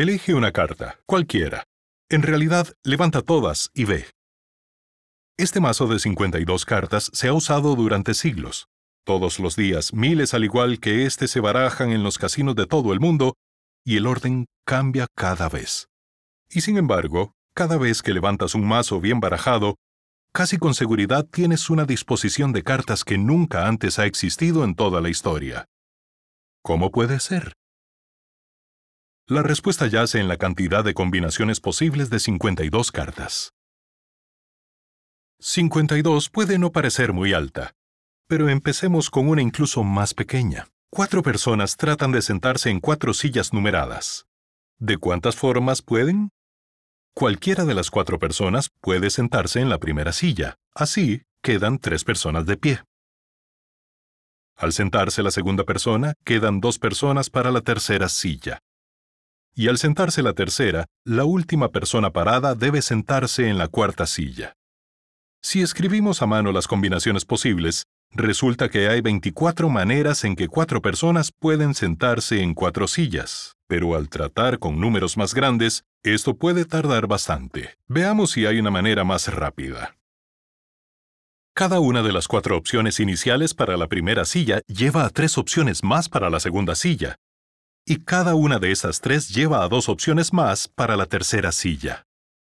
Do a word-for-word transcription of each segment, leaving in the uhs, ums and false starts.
Elige una carta, cualquiera. En realidad, levanta todas y ve. Este mazo de cincuenta y dos cartas se ha usado durante siglos. Todos los días, miles al igual que este se barajan en los casinos de todo el mundo y el orden cambia cada vez. Y sin embargo, cada vez que levantas un mazo bien barajado, casi con seguridad tienes una disposición de cartas que nunca antes ha existido en toda la historia. ¿Cómo puede ser? La respuesta yace en la cantidad de combinaciones posibles de cincuenta y dos cartas. cincuenta y dos puede no parecer muy alta, pero empecemos con una incluso más pequeña. Cuatro personas tratan de sentarse en cuatro sillas numeradas. ¿De cuántas formas pueden? Cualquiera de las cuatro personas puede sentarse en la primera silla. Así, quedan tres personas de pie. Al sentarse la segunda persona, quedan dos personas para la tercera silla. Y al sentarse la tercera, la última persona parada debe sentarse en la cuarta silla. Si escribimos a mano las combinaciones posibles, resulta que hay veinticuatro maneras en que cuatro personas pueden sentarse en cuatro sillas. Pero al tratar con números más grandes, esto puede tardar bastante. Veamos si hay una manera más rápida. Cada una de las cuatro opciones iniciales para la primera silla lleva a tres opciones más para la segunda silla. Y cada una de esas tres lleva a dos opciones más para la tercera silla.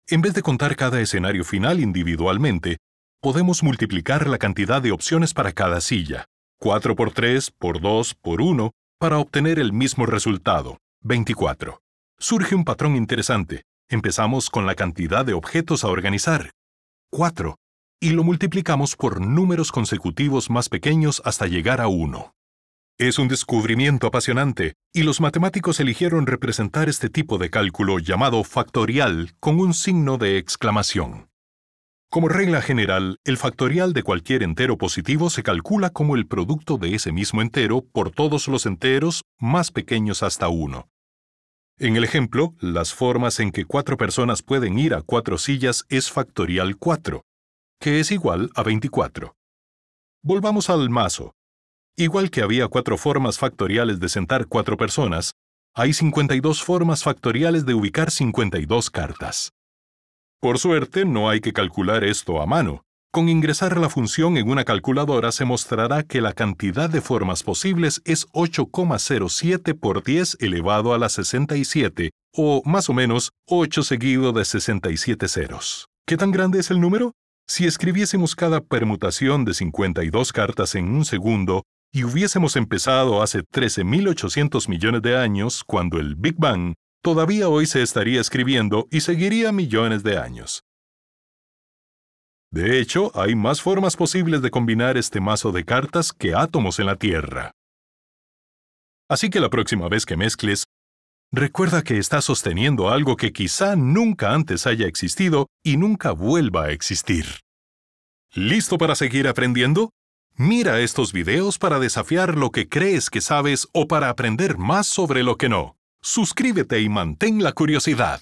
En vez de contar cada escenario final individualmente, podemos multiplicar la cantidad de opciones para cada silla. cuatro por tres, por dos, por uno, para obtener el mismo resultado. veinticuatro. Surge un patrón interesante. Empezamos con la cantidad de objetos a organizar, cuatro, y lo multiplicamos por números consecutivos más pequeños hasta llegar a uno. Es un descubrimiento apasionante, y los matemáticos eligieron representar este tipo de cálculo llamado factorial con un signo de exclamación. Como regla general, el factorial de cualquier entero positivo se calcula como el producto de ese mismo entero por todos los enteros más pequeños hasta uno. En el ejemplo, las formas en que cuatro personas pueden ir a cuatro sillas es factorial cuatro, que es igual a veinticuatro. Volvamos al mazo. Igual que había cuatro formas factoriales de sentar cuatro personas, hay cincuenta y dos formas factoriales de ubicar cincuenta y dos cartas. Por suerte, no hay que calcular esto a mano. Con ingresar la función en una calculadora se mostrará que la cantidad de formas posibles es ocho coma cero siete por diez elevado a la sesenta y siete, o más o menos ocho seguido de sesenta y siete ceros. ¿Qué tan grande es el número? Si escribiésemos cada permutación de cincuenta y dos cartas en un segundo y hubiésemos empezado hace trece mil ochocientos millones de años, cuando el Big Bang, todavía hoy se estaría escribiendo y seguiría millones de años. De hecho, hay más formas posibles de combinar este mazo de cartas que átomos en la Tierra. Así que la próxima vez que mezcles, recuerda que estás sosteniendo algo que quizá nunca antes haya existido y nunca vuelva a existir. ¿Listo para seguir aprendiendo? Mira estos videos para desafiar lo que crees que sabes o para aprender más sobre lo que no. Suscríbete y mantén la curiosidad.